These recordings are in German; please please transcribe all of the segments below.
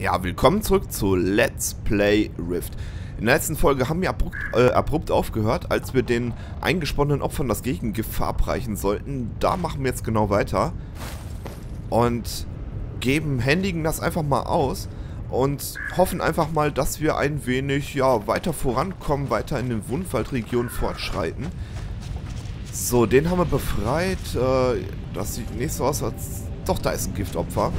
Ja, willkommen zurück zu Let's Play Rift. In der letzten Folge haben wir abrupt aufgehört, als wir den eingesponnenen Opfern das Gegengift verabreichen sollten. Da machen wir jetzt genau weiter und händigen das einfach mal aus und hoffen einfach mal, dass wir ein wenig weiter vorankommen, weiter in den Wundwaldregion fortschreiten. So, den haben wir befreit. Das sieht nicht so aus, als... Doch, da ist ein Giftopfer.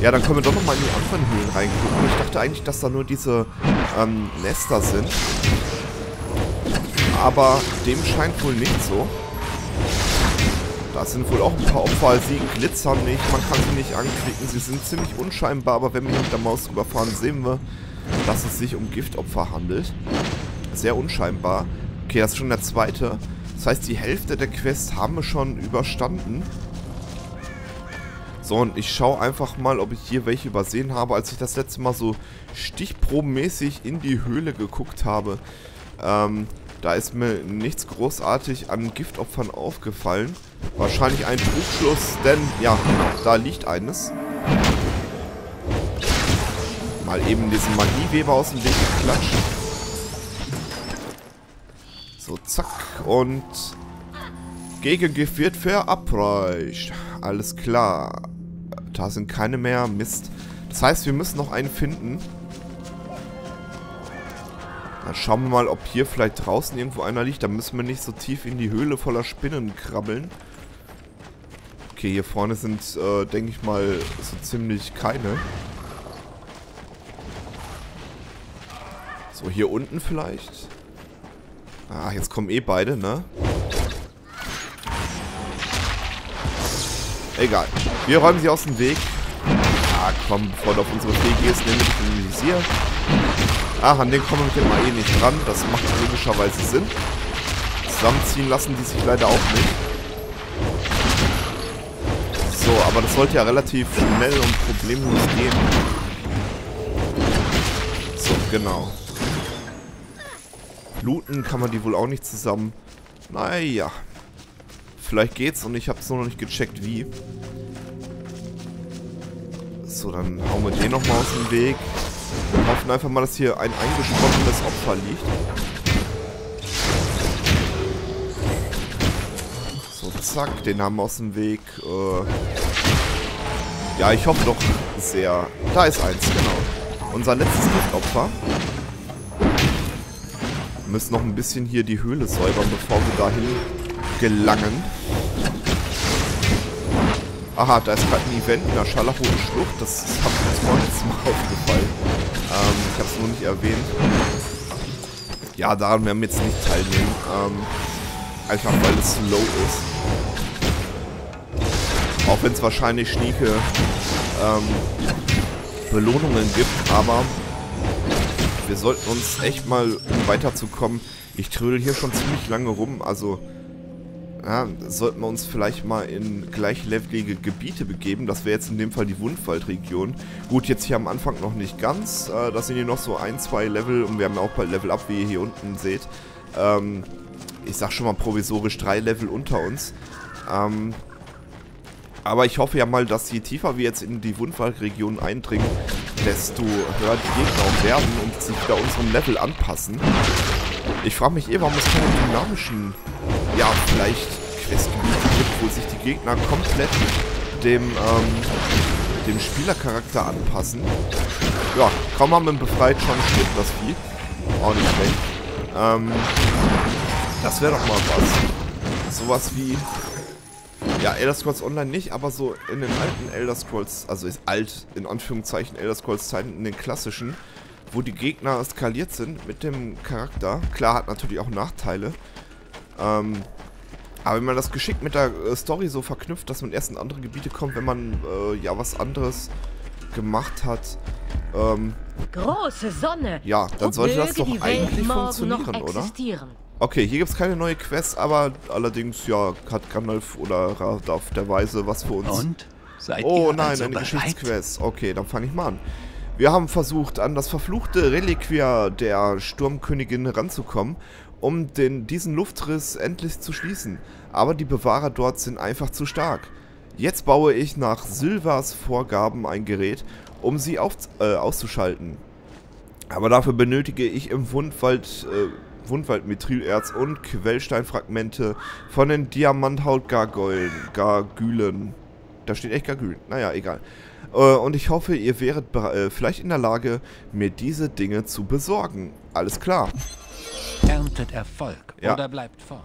Ja, dann können wir doch nochmal in die anderen Höhlen reingucken. Ich dachte eigentlich, dass da nur diese Nester sind. Aber dem scheint wohl nicht so. Da sind wohl auch ein paar Opfer. Sie glitzern nicht, man kann sie nicht anklicken. Sie sind ziemlich unscheinbar, aber wenn wir mit der Maus rüberfahren, sehen wir, dass es sich um Giftopfer handelt. Sehr unscheinbar. Okay, das ist schon der zweite. Das heißt, die Hälfte der Quest haben wir schon überstanden. So, und ich schaue einfach mal, ob ich hier welche übersehen habe. Als ich das letzte Mal so stichprobenmäßig in die Höhle geguckt habe, da ist mir nichts großartig an Giftopfern aufgefallen. Wahrscheinlich ein Trugschluss, denn ja, da liegt eines. Mal eben diesen Magieweber aus dem Weg geklatscht. So, zack, und Gegengift wird verabreicht. Alles klar. Da sind keine mehr. Mist. Das heißt, wir müssen noch einen finden. Dann schauen wir mal, ob hier vielleicht draußen irgendwo einer liegt. Da müssen wir nicht so tief in die Höhle voller Spinnen krabbeln. Okay, hier vorne sind, denke ich mal, so ziemlich keine. So, hier unten vielleicht. Ah, jetzt kommen eh beide, ne? Egal. Wir räumen sie aus dem Weg. Ah, komm, bevor du auf unsere Fee gehst, nehmen wir den Visier. Ach, an den kommen wir mit dem AE nicht ran. Das macht logischerweise Sinn. Zusammenziehen lassen die sich leider auch nicht. So, aber das sollte ja relativ schnell und problemlos gehen. So, genau. Looten kann man die wohl auch nicht zusammen. Naja. Vielleicht geht's und ich hab's nur noch nicht gecheckt, wie. So, dann hauen wir den nochmal aus dem Weg. Wir hoffen einfach mal, dass hier ein eingesponnenes Opfer liegt. So, zack, den haben wir aus dem Weg. Ja, ich hoffe doch sehr. Da ist eins, genau. Unser letztes Giftopfer. Wir müssen noch ein bisschen hier die Höhle säubern, bevor wir dahin gelangen. Aha, da ist gerade ein Event in der Schalachoten Schlucht. Das ist mir letztes Mal aufgefallen. Ich habe es nur nicht erwähnt. Ja, daran werden wir jetzt nicht teilnehmen. Einfach weil es low ist. Auch wenn es wahrscheinlich schnieke Belohnungen gibt, aber wir sollten uns echt mal, um weiterzukommen. Ich trödel hier schon ziemlich lange rum, also ja, sollten wir uns vielleicht mal in gleichlevelige Gebiete begeben. Das wäre jetzt in dem Fall die Wundwaldregion. Gut, jetzt hier am Anfang noch nicht ganz. Das sind hier noch so ein, zwei Level und wir haben auch bald Level Up, wie ihr hier unten seht. Ich sag schon mal provisorisch 3 Level unter uns. Aber ich hoffe ja mal, dass je tiefer wir jetzt in die Wundwaldregion eindringen, desto höher die Gegner auch werden und sich da unserem Level anpassen. Ich frage mich warum es keine dynamischen, ja, vielleicht Questgebiete gibt, wo sich die Gegner komplett dem Spielercharakter anpassen. Ja, kaum haben wir ihn befreit, schon stirbt das Vieh. Auch nicht schlecht. Das wäre doch mal was. Sowas wie... Ja, Elder Scrolls Online nicht, aber so in den alten Elder Scrolls, also ist alt, in Anführungszeichen, Elder Scrolls Zeiten, in den klassischen, wo die Gegner skaliert sind mit dem Charakter. Klar, hat natürlich auch Nachteile. Aber wenn man das geschickt mit der Story so verknüpft, dass man erst in andere Gebiete kommt, wenn man ja was anderes gemacht hat. Große Sonne. Ja, dann sollte das doch eigentlich funktionieren, oder? Okay, hier gibt es keine neue Quest, aber allerdings, ja, hat Gandalf oder Radaf der Weise was für uns. Und? Seid oh ihr nein, also eine Geschichtsquest. Okay, dann fange ich mal an. Wir haben versucht, an das verfluchte Reliquiar der Sturmkönigin heranzukommen, um diesen Luftriss endlich zu schließen. Aber die Bewahrer dort sind einfach zu stark. Jetzt baue ich nach Sylvas Vorgaben ein Gerät, um sie auszuschalten. Aber dafür benötige ich im Wundwald Wundwaldmithrilerz und Quellsteinfragmente von den Diamanthautgargülen. Da steht echt Gargülen. Naja, egal. Und ich hoffe, ihr wäret vielleicht in der Lage, mir diese Dinge zu besorgen. Alles klar. Erntet Erfolg oder bleibt fort.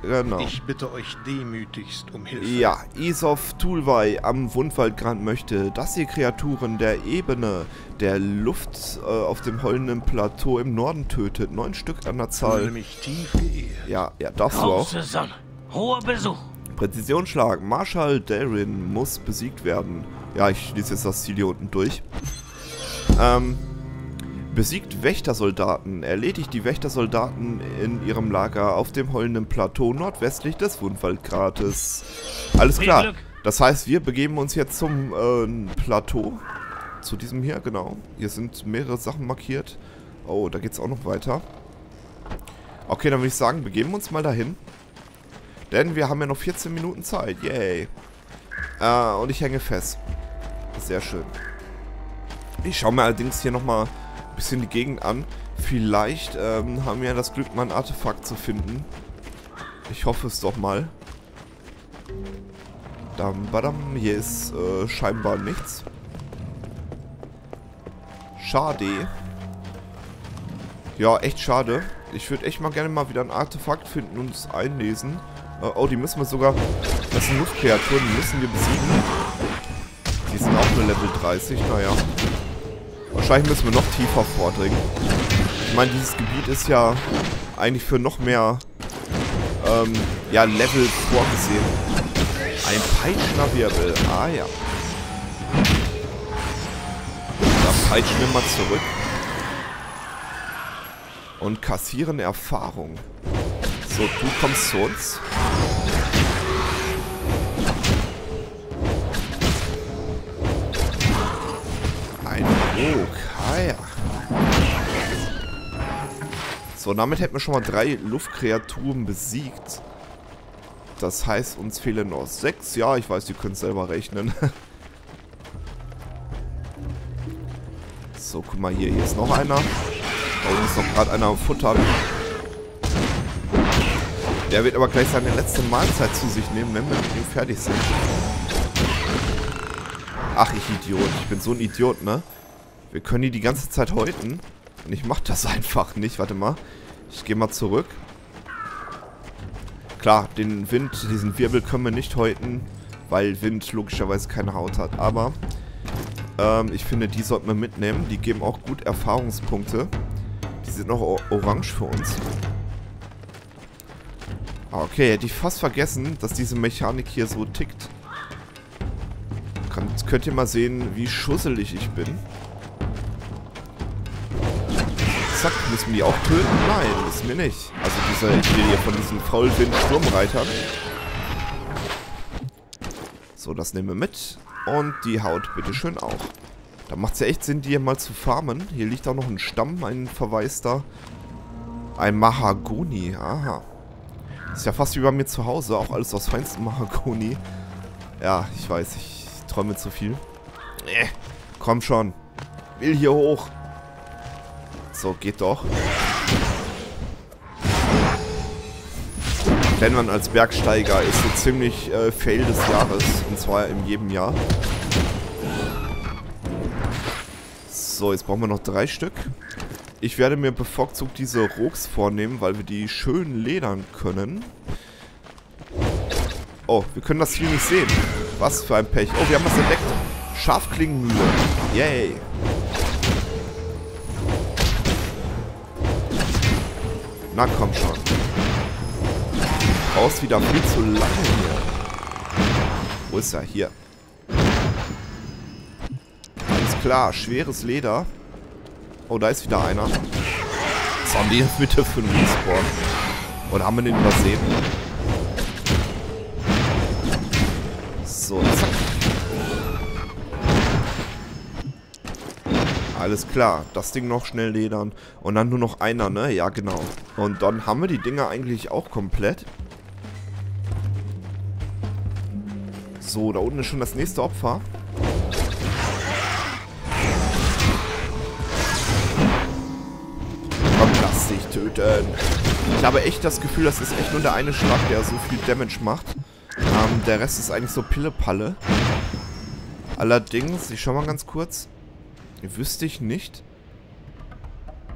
Genau. Ich bitte euch demütigst um Hilfe. Ja, Isov Toolway am Wundwaldgrand möchte, dass ihr Kreaturen der Ebene der Luft auf dem heulenden Plateau im Norden tötet. 9 Stück an der Zahl. Ja, darfst du auch. Hoher Besuch. Präzisionsschlag. Marshal Darren muss besiegt werden. Ja, ich schließe jetzt das Ziel hier unten durch. Besiegt Wächtersoldaten. Erledigt die Wächtersoldaten in ihrem Lager auf dem heulenden Plateau nordwestlich des Wundwaldgrates. Alles klar. Das heißt, wir begeben uns jetzt zum Plateau. Zu diesem hier, genau. Hier sind mehrere Sachen markiert. Oh, da geht es auch noch weiter. Okay, dann würde ich sagen, begeben wir uns mal dahin. Denn wir haben ja noch 14 Minuten Zeit. Yay. Und ich hänge fest. Sehr schön. Ich schaue mir allerdings hier nochmal bisschen die Gegend an. Vielleicht haben wir ja das Glück, mal ein Artefakt zu finden. Ich hoffe es doch mal. Dam, badam. Hier ist scheinbar nichts. Schade. Ja, echt schade. Ich würde echt mal gerne mal wieder ein Artefakt finden und es einlesen. Oh, die müssen wir sogar... Das sind Luftkreaturen, die müssen wir besiegen. Die sind auch nur Level 30, naja. Wahrscheinlich müssen wir noch tiefer vordringen. Ich meine, dieses Gebiet ist ja eigentlich für noch mehr Level vorgesehen. Ein peitschender Wirbel. Ah ja. Da peitschen wir mal zurück. Und kassieren Erfahrung. So, du kommst zu uns. Okay. So, damit hätten wir schon mal 3 Luftkreaturen besiegt. Das heißt, uns fehlen noch 6. Ja, ich weiß, ihr könnt selber rechnen. So, guck mal hier. Hier ist noch einer. Da oben ist noch gerade einer am Futter. Der wird aber gleich seine letzte Mahlzeit zu sich nehmen, wenn wir mit ihm fertig sind. Ach, ich Idiot. Ich bin so ein Idiot, ne? Wir können die ganze Zeit häuten. Und ich mach das einfach nicht. Warte mal. Ich gehe mal zurück. Klar, den Wind, diesen Wirbel können wir nicht häuten. Weil Wind logischerweise keine Haut hat. Aber ich finde, die sollten wir mitnehmen. Die geben auch gut Erfahrungspunkte. Die sind noch orange für uns. Okay, hätte ich fast vergessen, dass diese Mechanik hier so tickt. Jetzt könnt ihr mal sehen, wie schusselig ich bin. Zack, müssen wir die auch töten? Nein, müssen wir nicht. Also ich will hier von diesen Faulwind-Sturmreitern. So, das nehmen wir mit. Und die Haut bitteschön auch. Da macht es ja echt Sinn, die hier mal zu farmen. Hier liegt auch noch ein Stamm, ein verwaister. Ein Mahagoni, aha. Ist ja fast wie bei mir zu Hause, auch alles aus feinstem Mahagoni. Ja, ich weiß, ich träume zu viel. Komm schon. Will hier hoch. So, geht doch. Wenn man als Bergsteiger ist so ziemlich Fail des Jahres. Und zwar in jedem Jahr. So, jetzt brauchen wir noch 3 Stück. Ich werde mir bevorzugt diese Rogs vornehmen, weil wir die schön ledern können. Oh, wir können das Ziel nicht sehen. Was für ein Pech. Oh, wir haben was entdeckt. Schafklingenmühle. Yay. Na komm schon. Raus wieder, viel zu lange hier. Wo ist er? Hier. Alles klar, schweres Leder. Oh, da ist wieder einer. Was haben die jetzt bitte für einen Respawn? Oder haben wir den übersehen? So, zack. Alles klar, das Ding noch schnell ledern. Und dann nur noch einer, ne? Ja, genau. Und dann haben wir die Dinger eigentlich auch komplett. So, da unten ist schon das nächste Opfer. Komm, lass dich töten. Ich habe echt das Gefühl, das ist echt nur der eine Schlag, der so viel Damage macht. Der Rest ist eigentlich so Pille-Palle. Allerdings, ich schau mal ganz kurz. Wüsste ich nicht.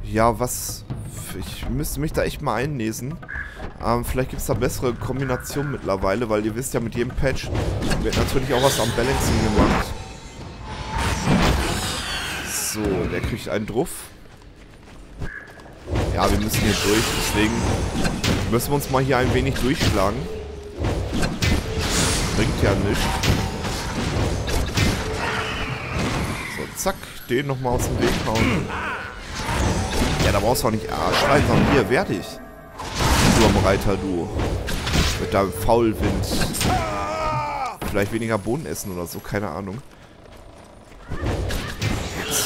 Ja, was... Ich müsste mich da echt mal einlesen. Vielleicht gibt es da bessere Kombinationen mittlerweile, weil ihr wisst ja, mit jedem Patch wird natürlich auch was am Balancing gemacht. So, der kriegt einen Druff. Ja, wir müssen hier durch, deswegen müssen wir uns mal hier ein wenig durchschlagen. Bringt ja nichts. So, zack, den nochmal aus dem Weg hauen. Ja, da brauchst du auch nicht Arschlein, sondern hier, fertig. Sturmreiter, du. Mit deinem Faulwind. Vielleicht weniger Boden essen oder so, keine Ahnung.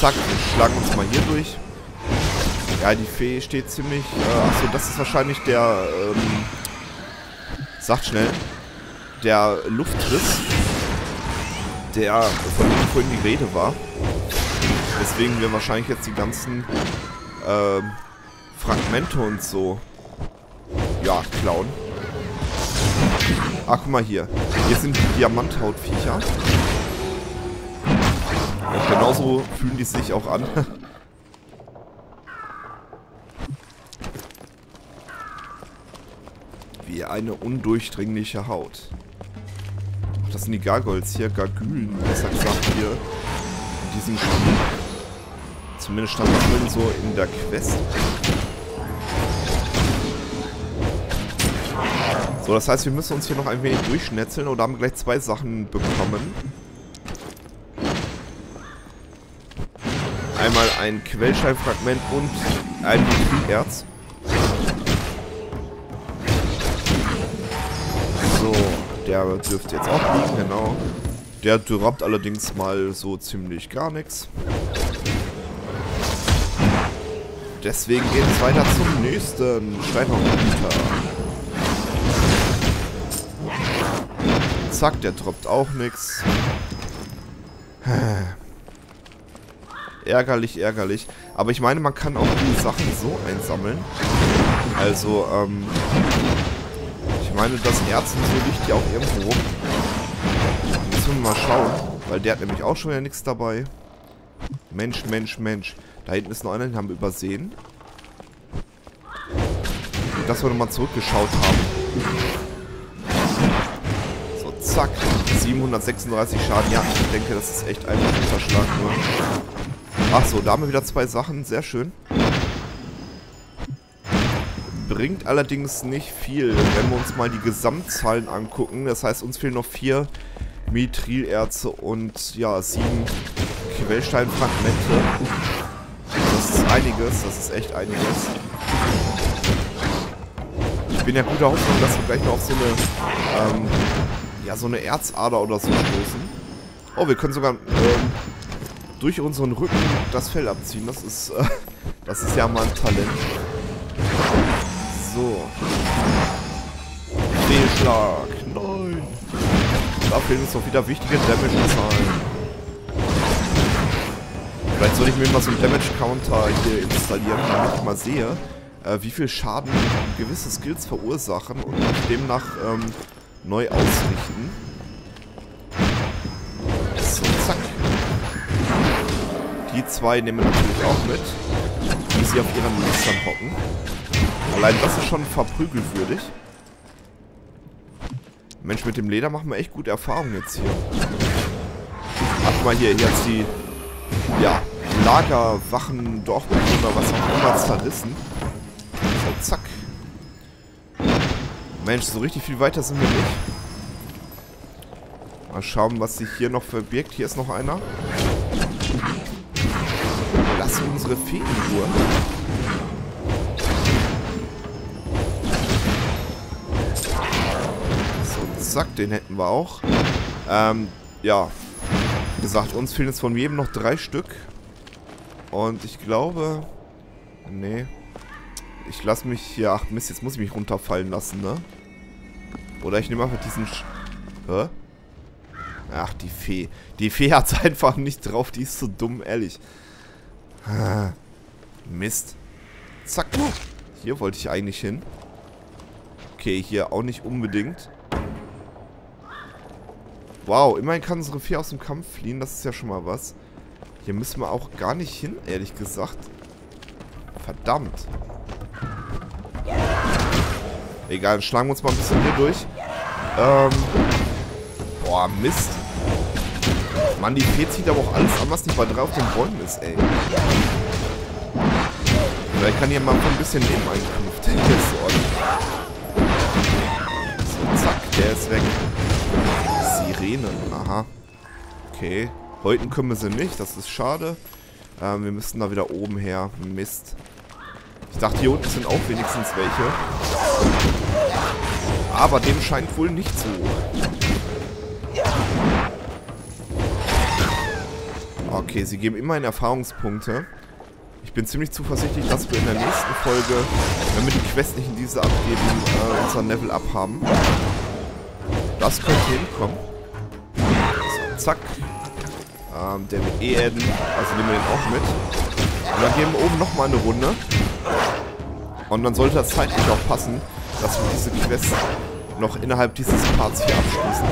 Zack, wir schlagen uns mal hier durch. Ja, die Fee steht ziemlich... achso, das ist wahrscheinlich der... sagt schnell. Der Luftriss. Der, von dem vorhin die Rede war. Deswegen wir wahrscheinlich jetzt die ganzen... Fragmente und so. Ja, klauen. Ach, guck mal hier. Hier sind die Diamanthaut-Viecher. Und genauso fühlen die sich auch an. Wie eine undurchdringliche Haut. Ach, das sind die Gargoyles hier. Gargülen, besser gesagt, hier. In diesem Spiel. Zumindest stand das drin so in der Quest. So, das heißt, wir müssen uns hier noch ein wenig durchschnetzeln oder haben gleich zwei Sachen bekommen. Einmal ein Quellsteinfragment und ein Erz. So, der dürfte jetzt auch liegen, genau. Der droppt allerdings mal so ziemlich gar nichts. Deswegen geht es weiter zum nächsten Steinhauenbieter. Zack, der droppt auch nichts. Ärgerlich, ärgerlich. Aber ich meine, man kann auch die Sachen so einsammeln. Also, ich meine, das Erz und so liegt ja auch irgendwo rum. Müssen wir mal schauen. Weil der hat nämlich auch schon ja nichts dabei. Mensch, Mensch, Mensch. Da hinten ist noch einer, den haben wir übersehen. Dass wir nochmal zurückgeschaut haben. So, zack. 736 Schaden. Ja, ich denke, das ist echt ein guter Schlag nur. Ach so, da haben wir wieder zwei Sachen. Sehr schön. Bringt allerdings nicht viel, wenn wir uns mal die Gesamtzahlen angucken. Das heißt, uns fehlen noch 4 Mithrilerze und ja, 7 Quellsteinfragmente. Das ist einiges, das ist echt einiges. Ich bin ja guter Hoffnung, dass wir gleich noch auf so eine, ja, so eine Erzader oder so stoßen. Oh, wir können sogar durch unseren Rücken das Fell abziehen. Das ist ja mal ein Talent. So. Fehlschlag. Nein. Da fehlen uns doch wieder wichtige Damage-Zahlen. Vielleicht sollte ich mir mal so einen Damage-Counter hier installieren, damit ich mal sehe, wie viel Schaden gewisse Skills verursachen und demnach neu ausrichten. So, zack. Die zwei nehmen wir natürlich auch mit, wie sie auf ihren Nestern hocken. Allein das ist schon verprügelwürdig. Mensch, mit dem Leder machen wir echt gute Erfahrungen jetzt hier. Ach mal hier, hier hat's die... Ja, Lagerwachen, Dorfbewohner, was auch immer zerrissen. So, zack. Mensch, so richtig viel weiter sind wir nicht. Mal schauen, was sich hier noch verbirgt. Hier ist noch einer. Lass unsere Feen in Ruhe. So, zack, den hätten wir auch. Ja. Wie gesagt, uns fehlen jetzt von jedem noch 3 Stück. Und ich glaube... Nee. Ich lasse mich hier... Ach Mist, jetzt muss ich mich runterfallen lassen, ne? Oder ich nehme einfach diesen... Hä? Ach, die Fee. Die Fee hat es einfach nicht drauf. Die ist so dumm, ehrlich. Mist. Zack. Hier wollte ich eigentlich hin. Okay, hier auch nicht unbedingt. Wow, immerhin kann unsere Fee aus dem Kampf fliehen. Das ist ja schon mal was. Hier müssen wir auch gar nicht hin, ehrlich gesagt. Verdammt. Egal, dann schlagen wir uns mal ein bisschen hier durch. Boah, Mist. Mann, die Fee zieht aber auch alles an, was nicht mal drauf den Bäumen ist, ey. Vielleicht kann hier mal ein bisschen Leben einknüpfen. Der ist ordentlich. So, zack, der ist weg. Sirenen, aha. Okay, häuten können wir sie nicht, das ist schade. Wir müssen da wieder oben her. Mist. Ich dachte, hier unten sind auch wenigstens welche. Aber dem scheint wohl nicht so. Okay, sie geben immerhin Erfahrungspunkte. Ich bin ziemlich zuversichtlich, dass wir in der nächsten Folge, wenn wir die Quest nicht in diese abgeben, unseren Level up haben. Das könnte hinkommen. So, zack. Der mit E-Erden, also nehmen wir den auch mit. Und dann gehen wir oben nochmal eine Runde. Und dann sollte das zeitlich auch passen, dass wir diese Quest noch innerhalb dieses Parts hier abschließen.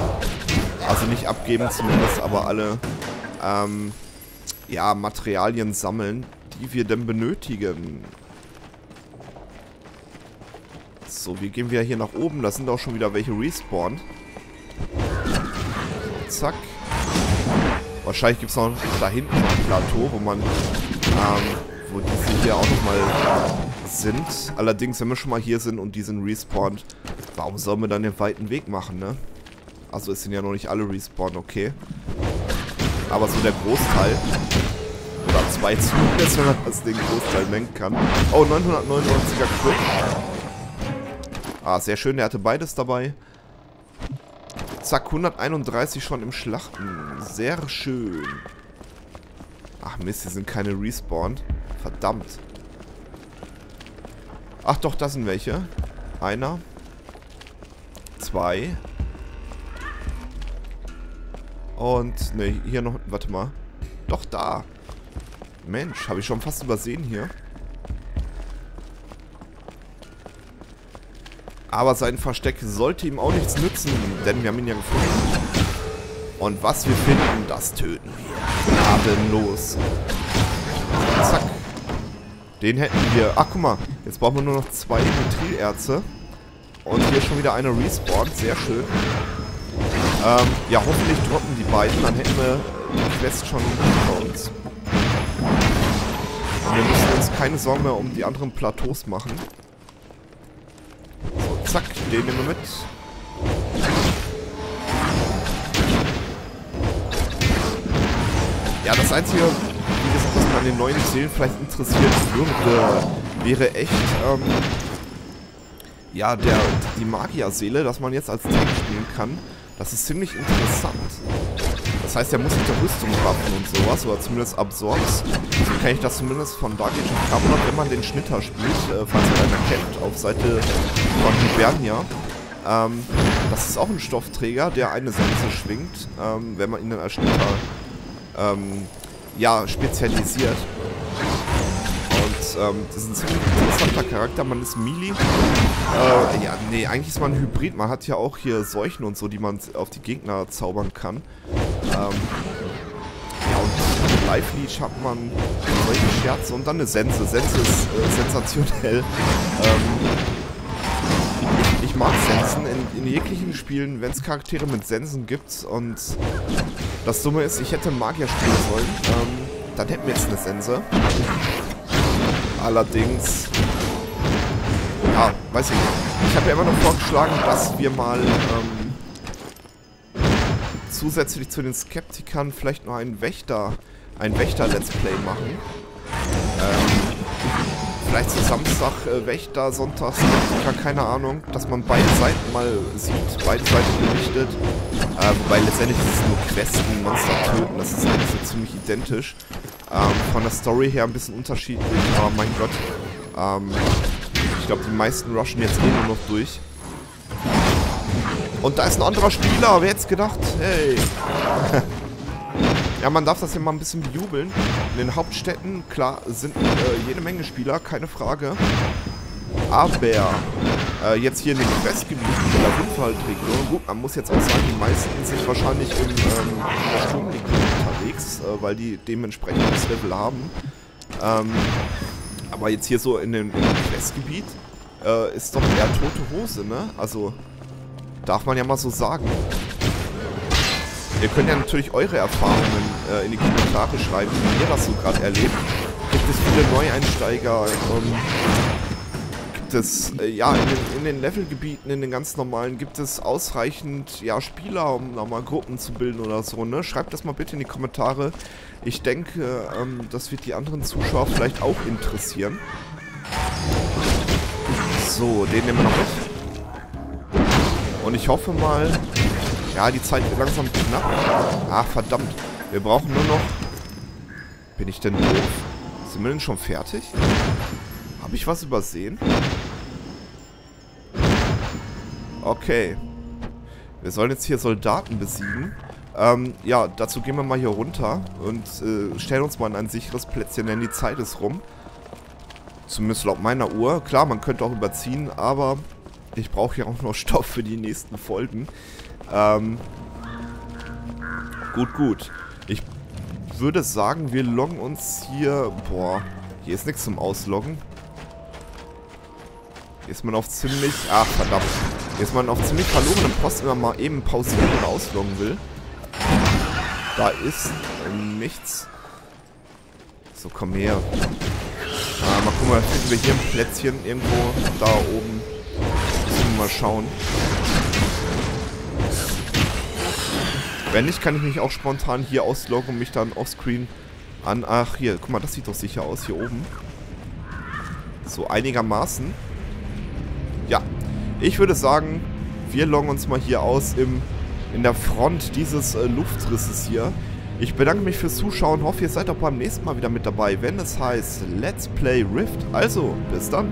Also nicht abgeben zumindest, aber alle ja, Materialien sammeln, die wir denn benötigen. So, wir gehen wieder hier nach oben. Da sind auch schon wieder welche respawned. So, zack. Wahrscheinlich gibt es noch da hinten ein Plateau, wo man wo diese hier auch nochmal sind. Allerdings, wenn wir schon mal hier sind und die sind respawned, warum sollen wir dann den weiten Weg machen, ne? Also es sind ja noch nicht alle respawned, okay. Aber so der Großteil. Oder zwei Zug, wenn man das den Großteil mengen kann. Oh, 999er Quick. Ah, sehr schön, der hatte beides dabei. Zack, 131 schon im Schlachten. Sehr schön. Ach Mist, hier sind keine respawned. Verdammt. Ach doch, das sind welche. Einer. Zwei. Und, ne, hier noch, warte mal. Doch, da. Mensch, habe ich schon fast übersehen hier. Aber sein Versteck sollte ihm auch nichts nützen, denn wir haben ihn ja gefunden. Und was wir finden, das töten wir. Gnadenlos. Zack. Den hätten wir. Ach, guck mal. Jetzt brauchen wir nur noch zwei Mithril-Erze. Und hier schon wieder eine respawnt. Sehr schön. Ja, hoffentlich droppen die beiden. Dann hätten wir die Quest schon hinter uns. Und wir müssen uns keine Sorgen mehr um die anderen Plateaus machen. So, zack. Den nehmen wir mit. Ja, das Einzige, wie gesagt, was man an den neuen Seelen vielleicht interessiert würde, wäre echt, ja, die Magierseele, dass man jetzt als Tank spielen kann. Das ist ziemlich interessant. Das heißt, er muss nicht der Rüstung waffen und sowas, oder zumindest Absorbs. So kenne ich das zumindest von Dark Age of Camelot, wenn man den Schnitter spielt, falls ihr einer kennt, auf Seite von Hibernia. Das ist auch ein Stoffträger, der eine Sense schwingt, wenn man ihn dann als Schnitter ja, spezialisiert. Und das ist ein ziemlich interessanter Charakter. Man ist Melee. Ja, nee, eigentlich ist man ein Hybrid. Man hat ja auch hier Seuchen und so, die man auf die Gegner zaubern kann. Ja, und Life Leech hat man solche Scherze und dann eine Sense. Sense ist sensationell. Ich mag Sensen in jeglichen Spielen, wenn es Charaktere mit Sensen gibt. Und das Dumme ist, ich hätte Magier spielen sollen. Dann hätten wir jetzt eine Sense. Allerdings, ja, weiß ich nicht. Ich habe ja immer noch vorgeschlagen, dass wir mal zusätzlich zu den Skeptikern vielleicht noch ein Wächter-Let's-Play machen. Vielleicht so Samstag Wächter, Sonntag Skeptiker, keine Ahnung, dass man beide Seiten mal sieht, beide Seiten berichtet. Wobei letztendlich ist es nur Questen, Monster töten, das ist eigentlich so ziemlich identisch. Von der Story her ein bisschen unterschiedlich, aber mein Gott. Ich glaube, die meisten rushen jetzt eh nur noch durch. Und da ist ein anderer Spieler. Wer hätte es gedacht? Hey. Ja, man darf das ja mal ein bisschen bejubeln. In den Hauptstädten, klar, sind jede Menge Spieler, keine Frage. Aber jetzt hier in den Questgebieten der Wundwaldregion, gut, man muss jetzt auch sagen, die meisten sind wahrscheinlich in der Sturmregion unterwegs, weil die dementsprechend das Level haben. Aber jetzt hier so in dem Questgebiet ist doch eher tote Hose, ne? Also, darf man ja mal so sagen. Ihr könnt ja natürlich eure Erfahrungen in die Kommentare schreiben, wie ihr das so gerade erlebt. Gibt es viele Neueinsteiger? Gibt es, ja, in den Levelgebieten, in den ganz normalen, gibt es ausreichend, ja, Spieler, um nochmal Gruppen zu bilden oder so, ne? Schreibt das mal bitte in die Kommentare. Ich denke, das wird die anderen Zuschauer vielleicht auch interessieren. So, den nehmen wir noch mit. Und ich hoffe mal... Ja, die Zeit wird langsam knapp. Ach, verdammt. Wir brauchen nur noch... Bin ich denn doof? Sind wir denn schon fertig? Habe ich was übersehen? Okay. Wir sollen jetzt hier Soldaten besiegen. Ja, dazu gehen wir mal hier runter und stellen uns mal in ein sicheres Plätzchen, denn die Zeit ist rum. Zumindest laut meiner Uhr. Klar, man könnte auch überziehen, aber ich brauche ja auch noch Stoff für die nächsten Folgen. Gut. Ich würde sagen, wir loggen uns hier... Boah, hier ist nichts zum Ausloggen. Hier ist man auf ziemlich... Ach, verdammt. Hier ist man auf ziemlich verlorenem Post, wenn man mal eben pausieren oder ausloggen will. Da ist nichts. So, komm her. Mal gucken, finden wir hier ein Plätzchen irgendwo da oben. Müssen wir mal schauen. Wenn nicht, kann ich mich auch spontan hier ausloggen und mich dann offscreen an... Ach, hier, guck mal, das sieht doch sicher aus, hier oben. So, einigermaßen. Ja, ich würde sagen, wir loggen uns mal hier aus in der Front dieses Luftrisses hier. Ich bedanke mich fürs Zuschauen, hoffe, ihr seid auch beim nächsten Mal wieder mit dabei, wenn es heißt Let's Play Rift. Also, bis dann.